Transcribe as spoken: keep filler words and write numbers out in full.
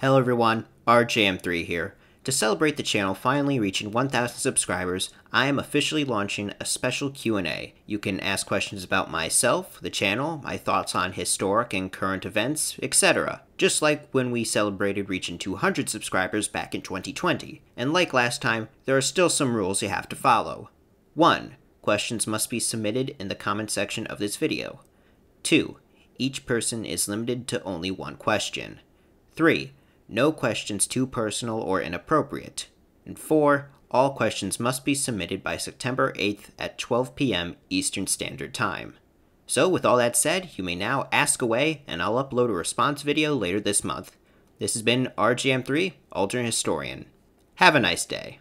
Hello everyone, R J M three here. To celebrate the channel finally reaching one thousand subscribers, I am officially launching a special Q and A. You can ask questions about myself, the channel, my thoughts on historic and current events, et cetera. Just like when we celebrated reaching two hundred subscribers back in twenty twenty. And like last time, there are still some rules you have to follow. one. Questions must be submitted in the comment section of this video. two. Each person is limited to only one question. three. No questions too personal or inappropriate. And four, all questions must be submitted by September eighth at twelve p m Eastern Standard Time. So with all that said, you may now ask away, and I'll upload a response video later this month. This has been R J M three, Alternate Historian. Have a nice day.